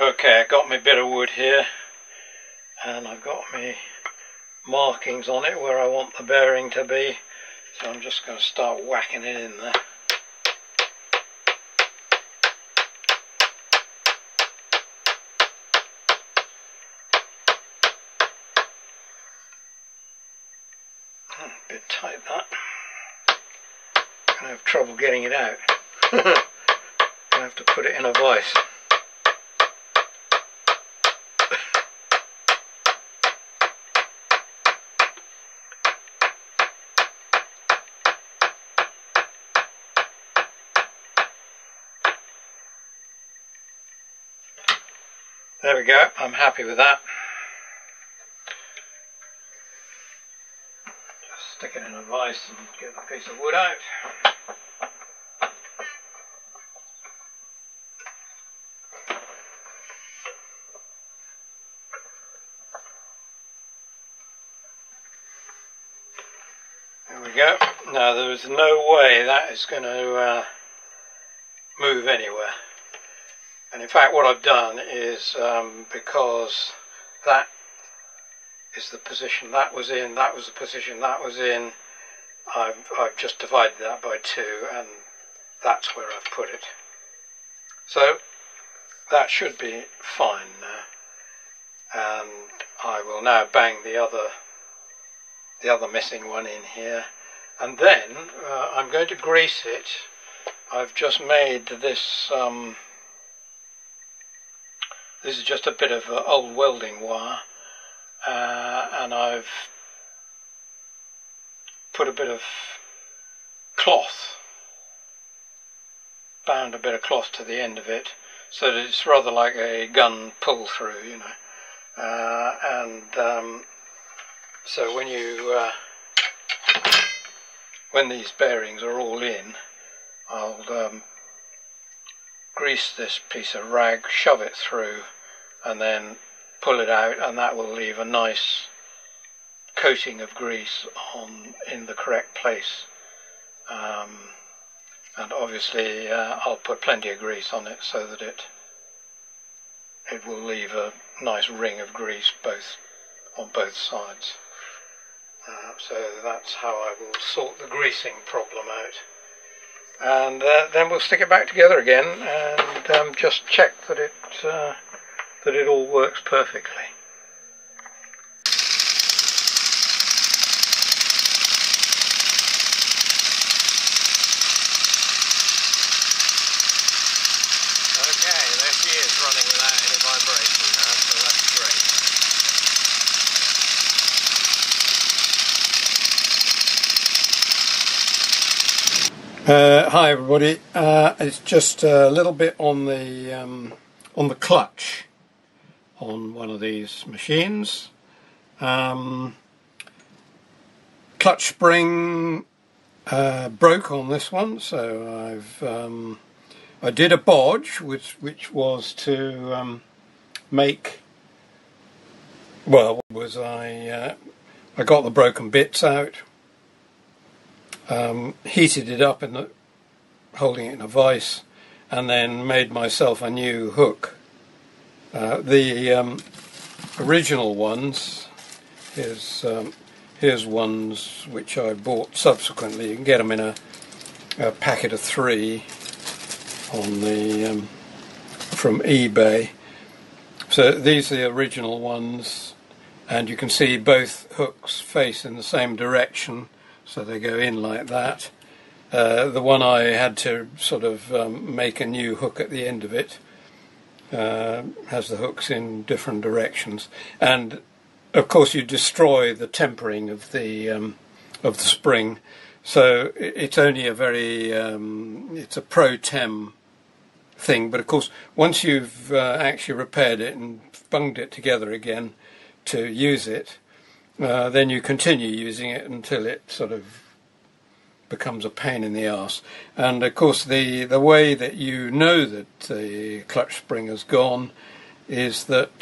Okay, I got my bit of wood here and I've got my markings on it where I want the bearing to be, so I'm just going to start whacking it in there. A bit tight, that. I'm going to have trouble getting it out. I'm going to have to put it in a vise. There we go, I'm happy with that. Just stick it in a vise and get the piece of wood out. There we go. Now there is no way that is going to move anywhere. And in fact what I've done is, because that is the position that was in, that was the position that was in, I've just divided that by 2 and that's where I've put it. So that should be fine now. And I will now bang the other missing one in here. And then I'm going to grease it. I've just made this... this is just a bit of old welding wire, and I've put a bit of cloth, bound a bit of cloth to the end of it, so that it's rather like a gun pull through, you know. So when you when these bearings are all in, I'll grease this piece of rag, shove it through and then pull it out, and that will leave a nice coating of grease on in the correct place. And obviously I'll put plenty of grease on it so that it will leave a nice ring of grease on both sides. So that's how I will sort the greasing problem out. And then we'll stick it back together again and just check that it all works perfectly. Okay, there she is, running without any vibration now, so that's great. Hi everybody, it's just a little bit on the clutch on one of these machines. Clutch spring broke on this one, so I've I did a bodge which was to make, well, was I got the broken bits out. Heated it up, holding it in a vise, and then made myself a new hook. The original ones, here's ones which I bought subsequently. You can get them in a packet of 3 on the from eBay. So these are the original ones, and you can see both hooks face in the same direction. So they go in like that. The one I had to sort of make a new hook at the end of it, has the hooks in different directions, and of course you destroy the tempering of the spring, so it's only a very it's a pro tem thing. But of course once you've actually repaired it and bunged it together again to use it, then you continue using it until it sort of becomes a pain in the arse. And of course the way that you know that the clutch spring has gone is that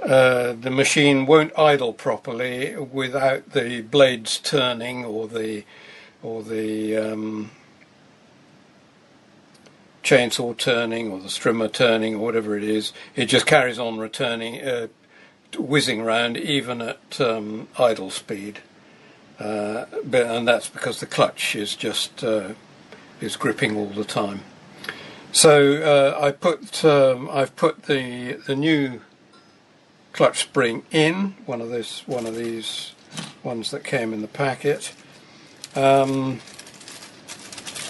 the machine won't idle properly without the blades turning, or the chainsaw turning or the strimmer turning or whatever it is, it just carries on returning, whizzing round even at idle speed. And that's because the clutch is just is gripping all the time. So I've put the new clutch spring in one of these ones that came in the packet.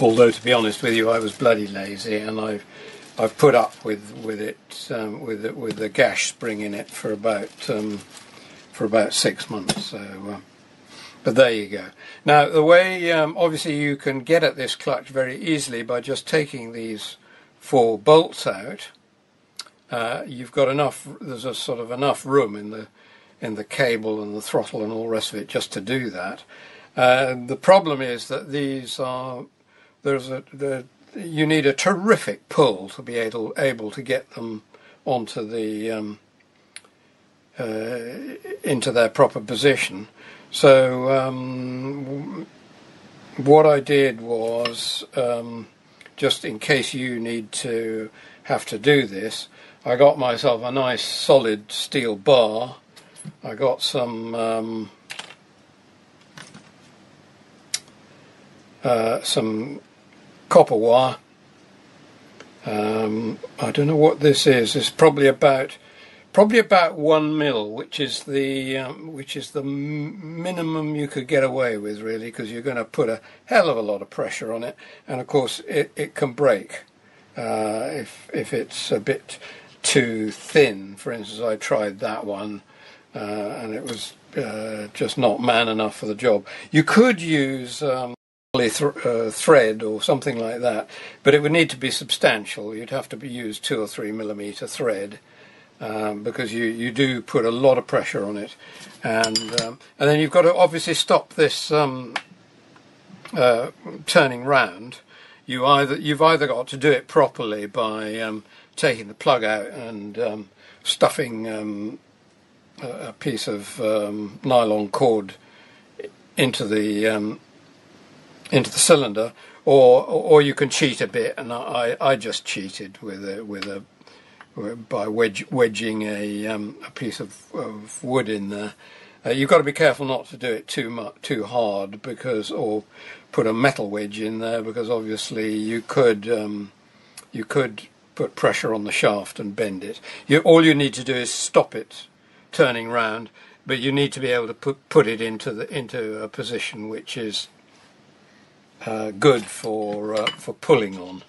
Although, to be honest with you, I was bloody lazy, and I've put up with the gash spring in it for about 6 months. So, but there you go. Now, the way obviously you can get at this clutch very easily by just taking these 4 bolts out. You've got enough. There's a sort of enough room in the cable and the throttle and all the rest of it just to do that. The problem is that these are you need a terrific pull to be able to get them onto the into their proper position. So what I did was, just in case you have to do this, I got myself a nice solid steel bar. I got some copper wire. I don't know what this is. It's probably about 1 mil, which is the minimum you could get away with, really, because you're going to put a hell of a lot of pressure on it, and of course it can break if it's a bit too thin. For instance, I tried that one, and it was just not man enough for the job. You could use thread or something like that, but it would need to be substantial. You'd have to use 2 or 3 millimeter thread. Because you do put a lot of pressure on it, and then you've got to obviously stop this turning round. You've either got to do it properly by taking the plug out and stuffing a piece of nylon cord into the cylinder, or you can cheat a bit, and I just cheated by wedging a piece of wood in there. You've got to be careful not to do it too hard, because, or put a metal wedge in there, because obviously you could put pressure on the shaft and bend it. All you need to do is stop it turning round, but you need to be able to put it into a position which is good for pulling on.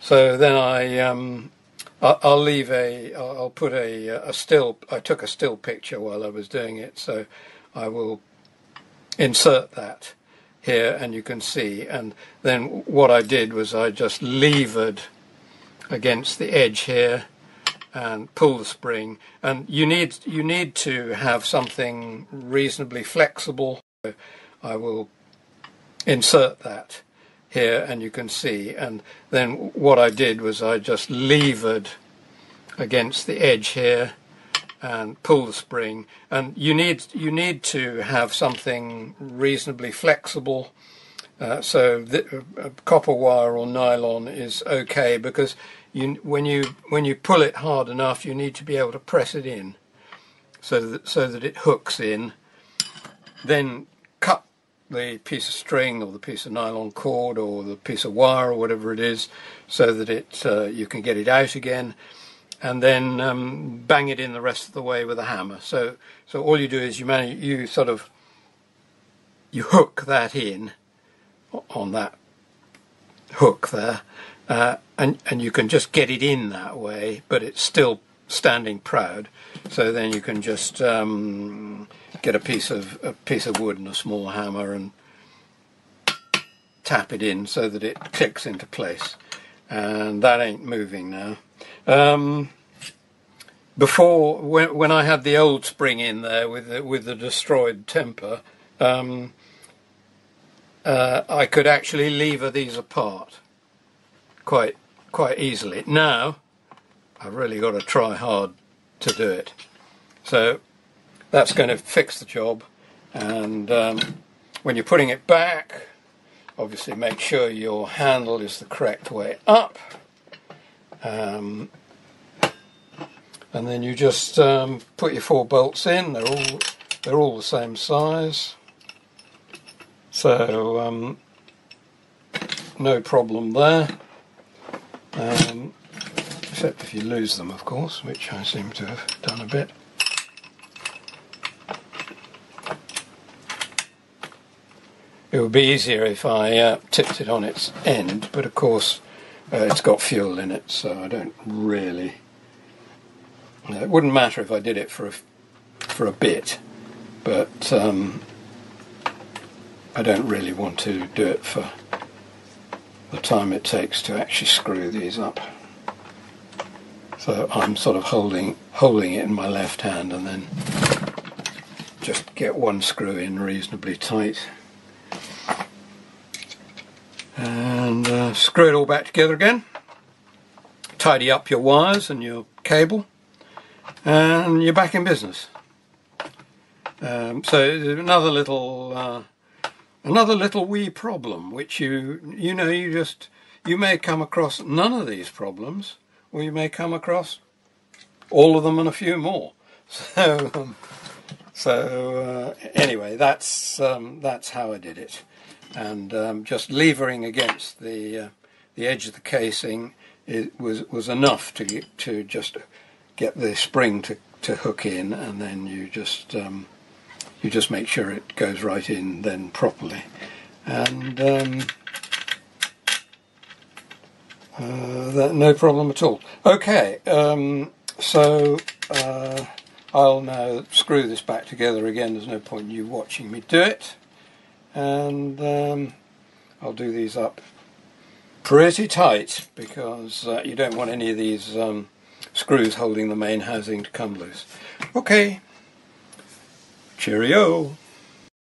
So then I took a still picture while I was doing it, so I will insert that here, and you can see. And then what I did was I just levered against the edge here and pulled the spring. And you need to have something reasonably flexible. I will insert that here, and you can see. And then what I did was I just levered against the edge here and pulled the spring. And you need to have something reasonably flexible. So copper wire or nylon is okay, because when you pull it hard enough, you need to be able to press it in, so that it hooks in. Then cut the piece of string or the piece of nylon cord or the piece of wire or whatever it is, so that you can get it out again, and then bang it in the rest of the way with a hammer. So all you do is you hook that in on that hook there, and you can just get it in that way, but it's still standing proud. So then you can just get a piece of wood and a small hammer and tap it in so that it clicks into place, and that ain't moving now. Before, when I had the old spring in there with the destroyed temper, I could actually lever these apart quite easily. Now I've really got to try hard to do it. So that's going to fix the job. And when you're putting it back, Obviously make sure your handle is the correct way up, and then you just put your four bolts in. They're all the same size, so no problem there, except if you lose them, of course, which I seem to have done a bit. It would be easier if I tipped it on its end, but of course it's got fuel in it, so I don't really... it wouldn't matter if I did it for a bit, but I don't really want to do it for the time it takes to actually screw these up. So I'm sort of holding it in my left hand, and then just get one screw in reasonably tight. And screw it all back together again. Tidy up your wires and your cable, and you're back in business. So another little wee problem, which you may come across none of these problems, or you may come across all of them and a few more. So anyway, that's how I did it. And just levering against the edge of the casing, it was enough to just get the spring to hook in, and then you just make sure it goes right in then properly. And no problem at all. Okay, so I'll now screw this back together again. There's no point in you watching me do it. And I'll do these up pretty tight, because you don't want any of these screws holding the main housing to come loose. Okay, cheerio!